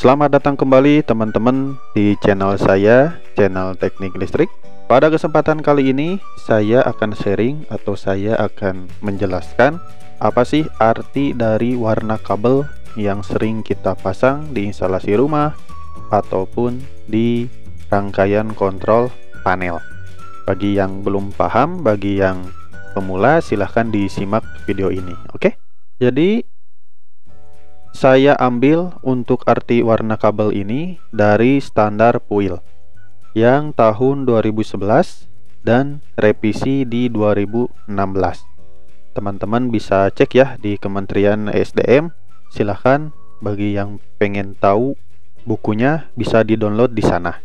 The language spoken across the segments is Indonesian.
Selamat datang kembali teman-teman di channel saya, channel Teknik Listrik. Pada kesempatan kali ini saya akan sharing atau saya akan menjelaskan apa sih arti dari warna kabel yang sering kita pasang di instalasi rumah ataupun di rangkaian kontrol panel. Bagi yang belum paham, bagi yang pemula silahkan disimak video ini, oke? Jadi saya ambil untuk arti warna kabel ini dari standar PUIL yang tahun 2011 dan revisi di 2016. Teman-teman bisa cek ya di Kementerian ESDM. Silahkan bagi yang pengen tahu bukunya bisa di-download di sana.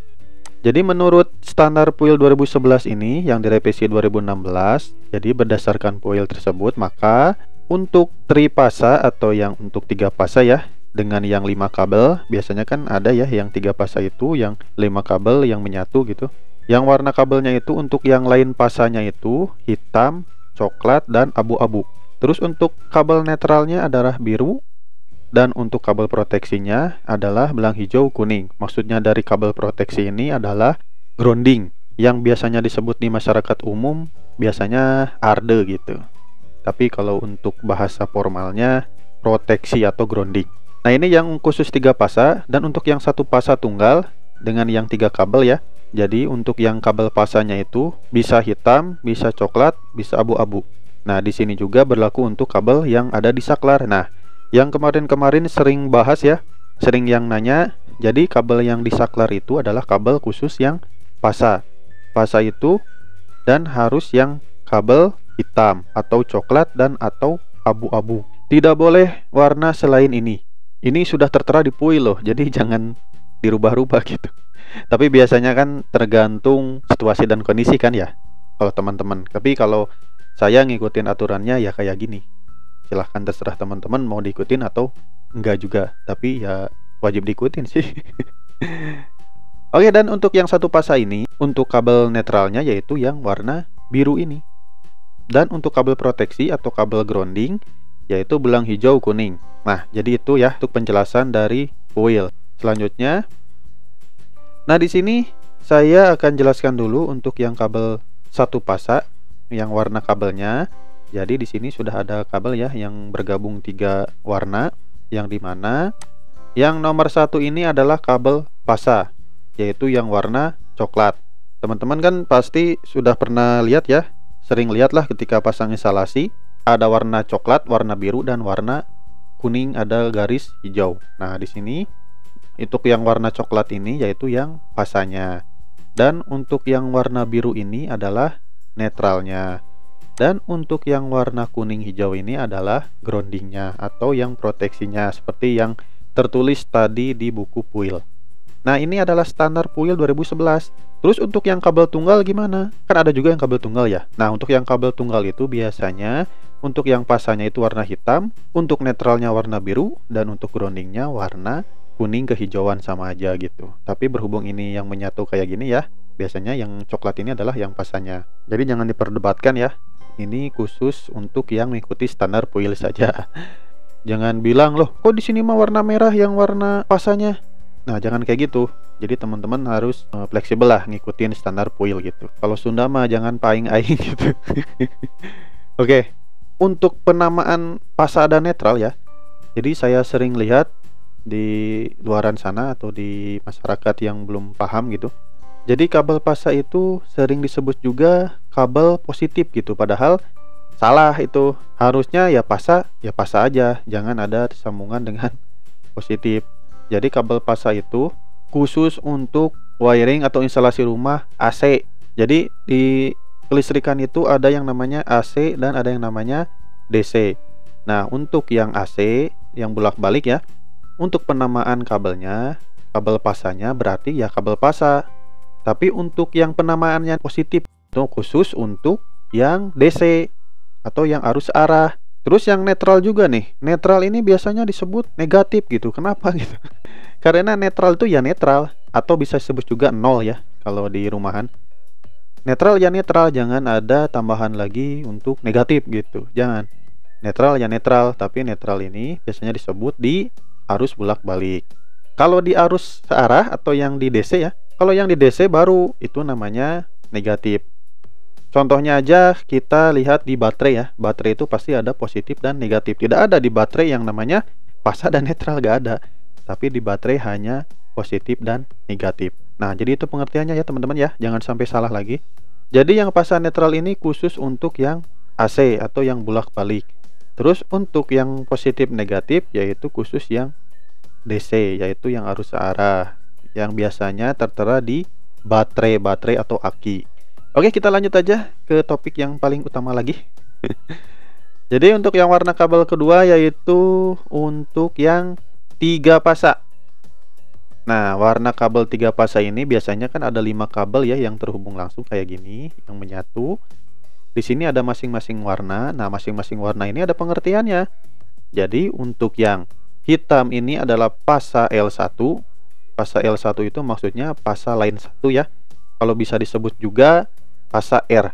Jadi menurut standar PUIL 2011 ini yang direvisi 2016, jadi berdasarkan PUIL tersebut maka untuk tripasa atau yang untuk 3 pasa ya, dengan yang 5 kabel, biasanya kan ada ya yang 3 pasa itu, yang 5 kabel yang menyatu gitu. Yang warna kabelnya itu untuk yang lain pasanya itu hitam, coklat, dan abu-abu. Terus untuk kabel netralnya adalah biru, dan untuk kabel proteksinya adalah belang hijau kuning. Maksudnya dari kabel proteksi ini adalah grounding, yang biasanya disebut di masyarakat umum biasanya ARDE gitu. Tapi kalau untuk bahasa formalnya proteksi atau grounding. Nah ini yang khusus 3 pasa, dan untuk yang 1 pasa tunggal dengan yang 3 kabel ya. Jadi untuk yang kabel pasanya itu bisa hitam, bisa coklat, bisa abu-abu. Nah di sini juga berlaku untuk kabel yang ada di saklar. Nah yang kemarin-kemarin sering bahas ya, sering yang nanya. Jadi kabel yang di saklar itu adalah kabel khusus yang pasa itu, dan harus yang kabel hitam atau coklat dan atau abu-abu. Tidak boleh warna selain ini. Ini sudah tertera di PUIL loh, jadi jangan dirubah-rubah gitu. Tapi biasanya kan tergantung situasi dan kondisi kan ya, kalau teman-teman. Tapi kalau saya ngikutin aturannya ya kayak gini. Silahkan terserah teman-teman mau diikutin atau enggak juga. Tapi ya wajib diikutin sih. Oke, dan untuk yang 1 pasa ini, untuk kabel netralnya yaitu yang warna biru ini. Dan untuk kabel proteksi atau kabel grounding yaitu belang hijau kuning. Nah jadi itu ya untuk penjelasan dari PUIL. Selanjutnya, nah di sini saya akan jelaskan dulu untuk yang kabel 1 pasa yang warna kabelnya. Jadi di sini sudah ada kabel ya yang bergabung 3 warna, yang dimana yang nomor 1 ini adalah kabel pasa yaitu yang warna coklat. Teman-teman kan pasti sudah pernah lihat ya, sering lihatlah ketika pasang instalasi ada warna coklat, warna biru, dan warna kuning ada garis hijau. Nah di sini untuk yang warna coklat ini yaitu yang pasanya, dan untuk yang warna biru ini adalah netralnya, dan untuk yang warna kuning hijau ini adalah groundingnya atau yang proteksinya seperti yang tertulis tadi di buku PUIL. Nah ini adalah standar PUIL 2011. Terus untuk yang kabel tunggal gimana? Kan ada juga yang kabel tunggal ya. Nah untuk yang kabel tunggal itu biasanya untuk yang pasanya itu warna hitam, untuk netralnya warna biru, dan untuk groundingnya warna kuning kehijauan, sama aja gitu. Tapi berhubung ini yang menyatu kayak gini ya, biasanya yang coklat ini adalah yang pasanya. Jadi jangan diperdebatkan ya, ini khusus untuk yang mengikuti standar PUIL saja. Jangan bilang loh kok di sini mah warna merah yang warna pasanya. Nah jangan kayak gitu. Jadi teman-teman harus fleksibel lah ngikutin standar PUIL gitu. Kalau Sunda mah jangan paing-aing gitu. Oke. Untuk penamaan pasa dan netral ya, jadi saya sering lihat di luaran sana atau di masyarakat yang belum paham gitu. Jadi kabel pasa itu sering disebut juga kabel positif gitu. Padahal salah itu. Harusnya ya pasa aja, jangan ada sambungan dengan positif. Jadi kabel pasa itu khusus untuk wiring atau instalasi rumah AC. Jadi di kelistrikan itu ada yang namanya AC dan ada yang namanya DC. Nah untuk yang AC yang bolak-balik ya, untuk penamaan kabelnya, kabel pasanya berarti ya kabel pasa. Tapi untuk yang penamaannya positif itu khusus untuk yang DC atau yang arus arah. Terus yang netral juga nih, netral ini biasanya disebut negatif gitu. Kenapa gitu? Karena netral itu ya netral, atau bisa disebut juga nol ya kalau di rumahan. Netral ya netral, jangan ada tambahan lagi untuk negatif gitu. Jangan. Netral ya netral, tapi netral ini biasanya disebut di arus bolak-balik. Kalau di arus searah atau yang di DC ya, kalau yang di DC baru itu namanya negatif. Contohnya aja kita lihat di baterai ya. Baterai itu pasti ada positif dan negatif. Tidak ada di baterai yang namanya pasar dan netral, gak ada. Tapi di baterai hanya positif dan negatif. Nah, jadi itu pengertiannya ya teman-teman ya. Jangan sampai salah lagi. Jadi yang pasar netral ini khusus untuk yang AC atau yang bolak-balik. Terus untuk yang positif negatif yaitu khusus yang DC, yaitu yang arus searah yang biasanya tertera di baterai atau aki. Oke, kita lanjut aja ke topik yang paling utama lagi. Jadi untuk yang warna kabel kedua yaitu untuk yang 3 pasa. Nah, warna kabel 3 pasa ini biasanya kan ada 5 kabel ya yang terhubung langsung kayak gini yang menyatu. Di sini ada masing-masing warna. Nah, masing-masing warna ini ada pengertiannya. Jadi untuk yang hitam ini adalah pasa L1. Pasa L1 itu maksudnya pasa line 1 ya. Kalau bisa disebut juga pasa R.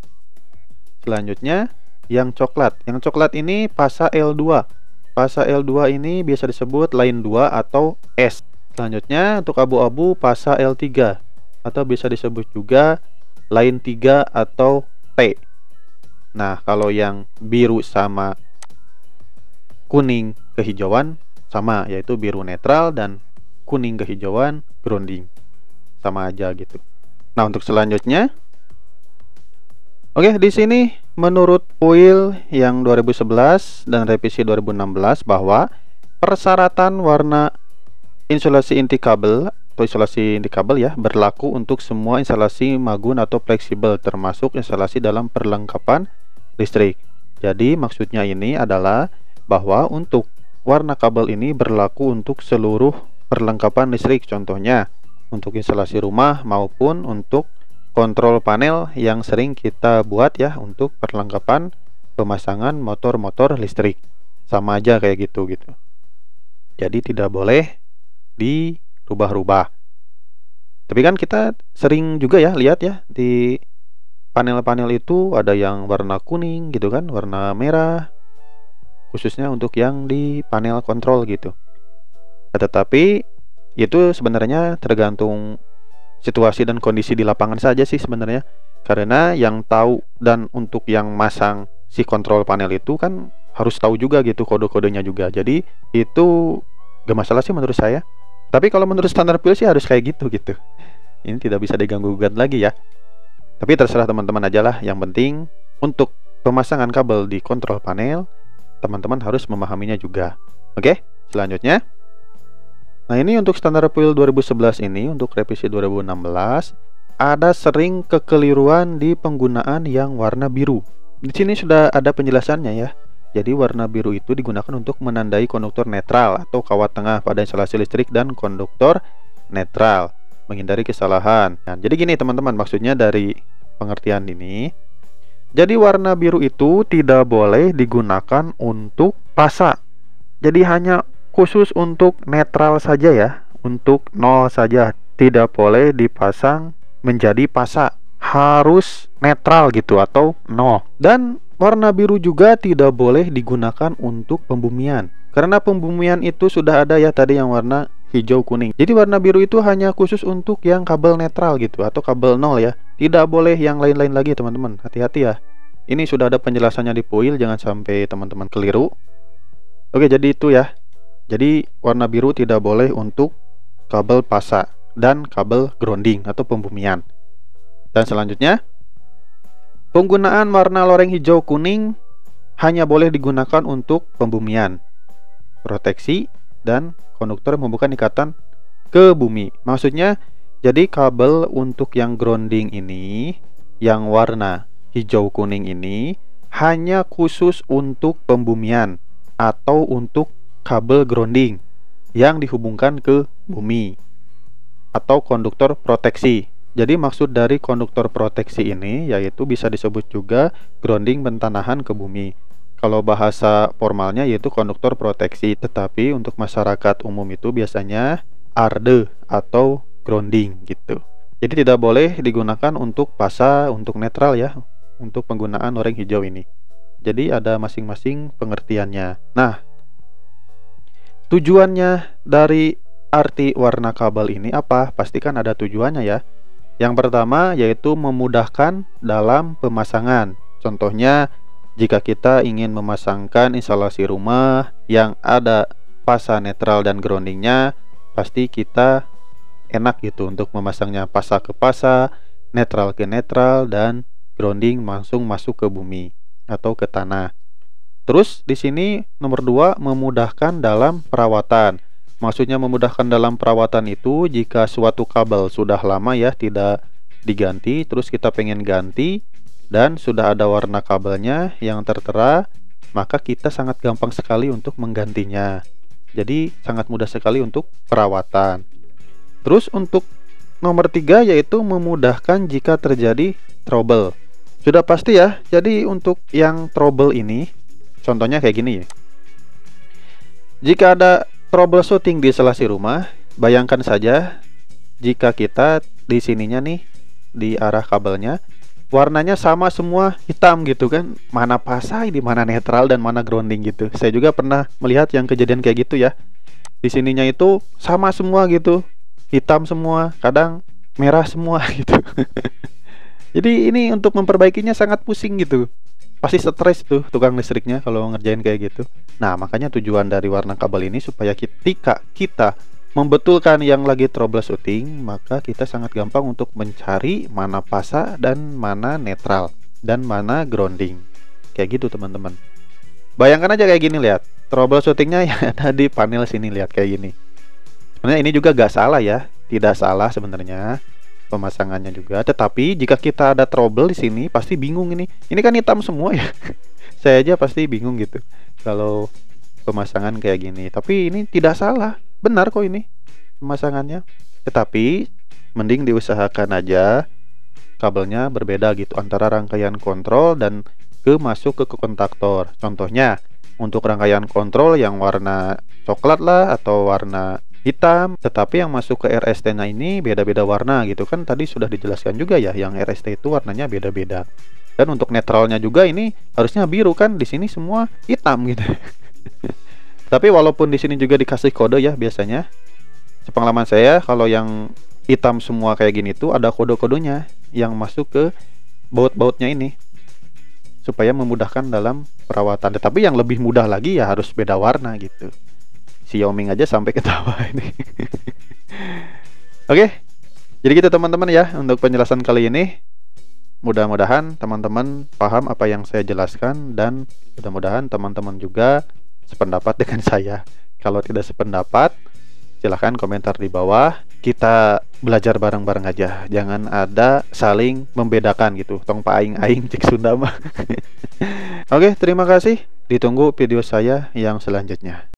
Selanjutnya yang coklat. Yang coklat ini pasa L2. Pasa L2 ini bisa disebut line 2 atau S. Selanjutnya untuk abu-abu pasa L3 atau bisa disebut juga line 3 atau T. Nah, kalau yang biru sama kuning kehijauan sama, yaitu biru netral dan kuning kehijauan grounding, sama aja gitu. Nah, untuk selanjutnya, oke, di sini menurut PUIL yang 2011 dan revisi 2016 bahwa persyaratan warna insulasi inti kabel atau insulasi inti kabel ya berlaku untuk semua instalasi magun atau fleksibel, termasuk instalasi dalam perlengkapan listrik. Jadi maksudnya ini adalah bahwa untuk warna kabel ini berlaku untuk seluruh perlengkapan listrik, contohnya untuk instalasi rumah maupun untuk kontrol panel yang sering kita buat ya untuk perlengkapan pemasangan motor-motor listrik, sama aja kayak gitu. Jadi tidak boleh dirubah-rubah. Tapi kan kita sering juga ya lihat ya di panel-panel itu ada yang warna kuning gitu kan, warna merah, khususnya untuk yang di panel kontrol gitu. Tetapi itu sebenarnya tergantung situasi dan kondisi di lapangan saja sih sebenarnya, karena yang tahu dan untuk yang masang si kontrol panel itu kan harus tahu juga gitu kode-kodenya juga. Jadi itu gak masalah sih menurut saya. Tapi kalau menurut standar PUIL sih harus kayak gitu. Ini tidak bisa diganggu-gugat lagi ya. Tapi terserah teman-teman aja lah. Yang penting untuk pemasangan kabel di kontrol panel teman-teman harus memahaminya juga. Oke, selanjutnya. Nah, ini untuk standar PUIL 2011 ini untuk revisi 2016 ada sering kekeliruan di penggunaan yang warna biru. Di sini sudah ada penjelasannya ya. Jadi warna biru itu digunakan untuk menandai konduktor netral atau kawat tengah pada instalasi listrik dan konduktor netral, menghindari kesalahan. Nah, jadi gini teman-teman, maksudnya dari pengertian ini. Jadi warna biru itu tidak boleh digunakan untuk pasa. Jadi hanya khusus untuk netral saja ya, untuk nol saja. Tidak boleh dipasang menjadi pasa. Harus netral gitu atau nol. Dan warna biru juga tidak boleh digunakan untuk pembumian. Karena pembumian itu sudah ada ya tadi yang warna hijau kuning. Jadi warna biru itu hanya khusus untuk yang kabel netral gitu atau kabel nol ya. Tidak boleh yang lain-lain lagi teman-teman. Hati-hati ya. Ini sudah ada penjelasannya di PUIL. Jangan sampai teman-teman keliru. Oke, jadi itu ya. Jadi warna biru tidak boleh untuk kabel pasa dan kabel grounding atau pembumian. Dan selanjutnya, penggunaan warna loreng hijau kuning hanya boleh digunakan untuk pembumian, proteksi, dan konduktor yang membuka ikatan ke bumi. Maksudnya, jadi kabel untuk yang grounding ini, yang warna hijau kuning ini, hanya khusus untuk pembumian atau untuk kabel grounding yang dihubungkan ke bumi atau konduktor proteksi. Jadi maksud dari konduktor proteksi ini yaitu bisa disebut juga grounding pentanahan ke bumi. Kalau bahasa formalnya yaitu konduktor proteksi, tetapi untuk masyarakat umum itu biasanya arde atau grounding gitu. Jadi tidak boleh digunakan untuk pasa, untuk netral ya, untuk penggunaan loreng hijau ini. Jadi ada masing-masing pengertiannya. Nah, tujuannya dari Arti warna kabel ini apa? Pastikan ada tujuannya ya. Yang pertama yaitu memudahkan dalam pemasangan. Contohnya, jika kita ingin memasangkan instalasi rumah yang ada fasa netral dan groundingnya, pasti kita enak gitu untuk memasangnya fasa ke fasa, netral ke netral, dan grounding langsung masuk ke bumi atau ke tanah. Terus di sini nomor 2 memudahkan dalam perawatan. Maksudnya memudahkan dalam perawatan itu jika suatu kabel sudah lama ya tidak diganti, terus kita pengen ganti dan sudah ada warna kabelnya yang tertera, maka kita sangat gampang sekali untuk menggantinya. Jadi sangat mudah sekali untuk perawatan. Terus untuk nomor 3 yaitu memudahkan jika terjadi trouble. Sudah pasti ya. Jadi untuk yang trouble ini contohnya kayak gini. Jika ada troubleshooting di instalasi rumah, bayangkan saja jika kita di sininya nih, di arah kabelnya warnanya sama semua hitam gitu kan, mana pasai, di mana netral dan mana grounding gitu. Saya juga pernah melihat yang kejadian kayak gitu ya. Di sininya itu sama semua gitu, hitam semua, kadang merah semua gitu. Jadi ini untuk memperbaikinya sangat pusing gitu. Pasti stres tuh tukang listriknya kalau ngerjain kayak gitu. Nah, makanya tujuan dari warna kabel ini supaya ketika kita membetulkan yang lagi troubleshooting, maka kita sangat gampang untuk mencari mana fasa dan mana netral dan mana grounding. Kayak gitu teman-teman. Bayangkan aja kayak gini, lihat. Troubleshootingnya ya ada di panel sini, lihat kayak gini. Sebenarnya ini juga gak salah ya. Tidak salah sebenarnya pemasangannya juga, tetapi jika kita ada trouble di sini pasti bingung ini. Ini kan hitam semua ya. Saya aja pasti bingung gitu kalau pemasangan kayak gini. Tapi ini tidak salah, benar kok ini pemasangannya. Tetapi mending diusahakan aja kabelnya berbeda gitu antara rangkaian kontrol dan ke masuk ke kontaktor. Contohnya untuk rangkaian kontrol yang warna coklat lah atau warna hitam, tetapi yang masuk ke RST-nya ini beda-beda warna gitu kan. Tadi sudah dijelaskan juga ya, yang RST itu warnanya beda-beda. Dan untuk netralnya juga ini harusnya biru kan, di sini semua hitam gitu. Tapi walaupun di sini juga dikasih kode ya, biasanya sepengalaman saya kalau yang hitam semua kayak gini tuh ada kode-kodenya yang masuk ke baut-bautnya ini supaya memudahkan dalam perawatan. Tetapi yang lebih mudah lagi ya harus beda warna gitu. Si Yaoming aja sampai ketawa ini. Oke, jadi gitu teman-teman ya untuk penjelasan kali ini. Mudah-mudahan teman-teman paham apa yang saya jelaskan, dan mudah-mudahan teman-teman juga sependapat dengan saya. Kalau tidak sependapat, silahkan komentar di bawah. Kita belajar bareng-bareng aja, jangan ada saling membedakan gitu. Tong paing-aing cik Sunda mah. Oke, terima kasih. Ditunggu video saya yang selanjutnya.